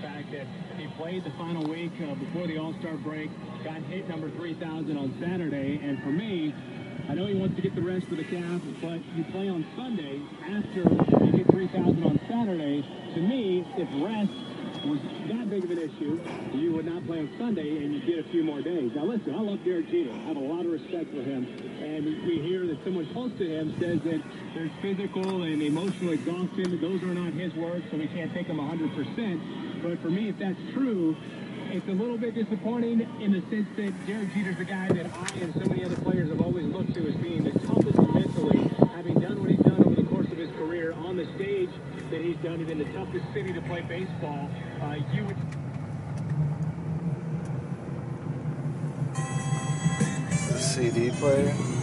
fact that he played the final week before the All-Star break, got hit number 3,000 on Saturday, and for me, I know he wants to get the rest of the calf, but you play on Sunday after you hit 3,000 on Saturday. To me, if rest was that big of an issue, you would not play on Sunday and you get a few more days. Now listen, I love Derek Jeter. I have a lot of respect for him, and we hear that someone close to him says that there's physical and emotional exhaustion. Those are not his words, so we can't take them 100%. But for me, if that's true, it's a little bit disappointing in the sense that Derek Jeter's the guy that I and so many other players have always looked to as being the toughest mentally, having done what he's done over the course of his career on the stage that he's done it in the toughest city to play baseball. You would... CD player.